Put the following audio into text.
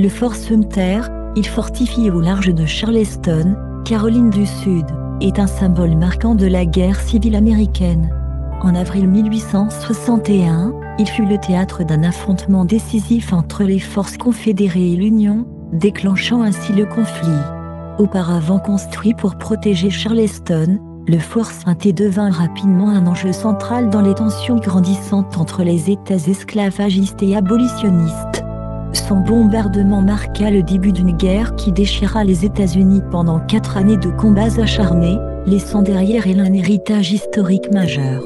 le Fort Sumter, île fortifiée au large de Charleston, Caroline du Sud, est un symbole marquant de la guerre civile américaine. En avril 1861, il fut le théâtre d'un affrontement décisif entre les forces confédérées et l'Union, déclenchant ainsi le conflit. Auparavant construit pour protéger Charleston, le Fort Sumter devint rapidement un enjeu central dans les tensions grandissantes entre les États esclavagistes et abolitionnistes. Son bombardement marqua le début d'une guerre qui déchira les États-Unis pendant 4 années de combats acharnés, laissant derrière elle un héritage historique majeur.